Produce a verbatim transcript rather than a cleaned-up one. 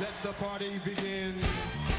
Let the party begin.